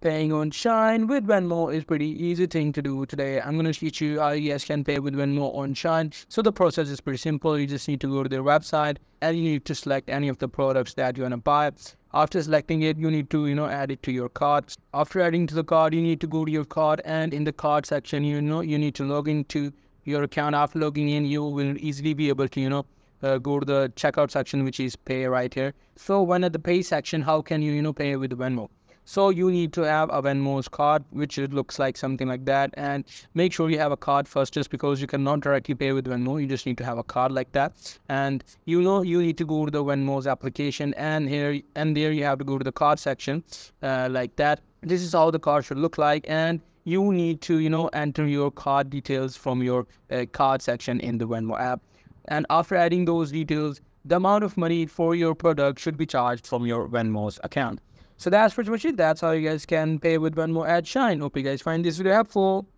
Paying on Shein with Venmo is pretty easy thing to do today. I'm going to teach you how you guys can pay with Venmo on Shein. So the process is pretty simple. You just need to go to their website and you need to select any of the products that you want to buy. After selecting it, you need to, add it to your cart. After adding to the cart, you need to go to your cart, and in the cart section, you need to log into your account. After logging in, you will easily be able to, go to the checkout section, which is pay right here. So when at the pay section, how can you, pay with Venmo? So you need to have a Venmo's card, which it looks like something like that. And make sure you have a card first, just because you cannot directly pay with Venmo. You just need to have a card like that. And you need to go to the Venmo's application, and there you have to go to the card section like that. This is how the card should look like. And you need to, enter your card details from your card section in the Venmo app. And after adding those details, the amount of money for your product should be charged from your Venmo's account. So that's pretty much it. That's how you guys can pay with Venmo at Shein. Hope you guys find this video helpful.